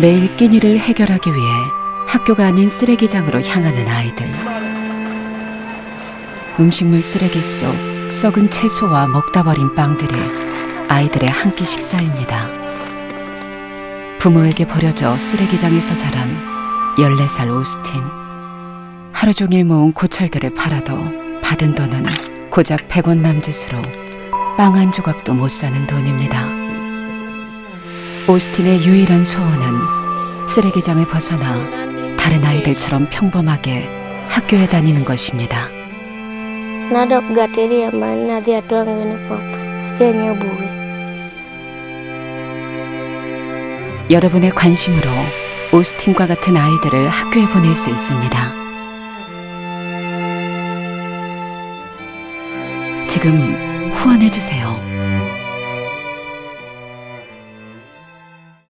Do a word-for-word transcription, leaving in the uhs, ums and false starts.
매일 끼니를 해결하기 위해 학교가 아닌 쓰레기장으로 향하는 아이들. 음식물 쓰레기 속 썩은 채소와 먹다 버린 빵들이 아이들의 한 끼 식사입니다. 부모에게 버려져 쓰레기장에서 자란 열네 살 오스틴. 하루 종일 모은 고철들을 팔아도 받은 돈은 고작 백 원 남짓으로 빵 한 조각도 못 사는 돈입니다. 오스틴의 유일한 소원은 쓰레기장을 벗어나 다른 아이들처럼 평범하게 학교에 다니는 것입니다. 여러분의 관심으로 오스틴과 같은 아이들을 학교에 보낼 수 있습니다. 지금 후원해주세요.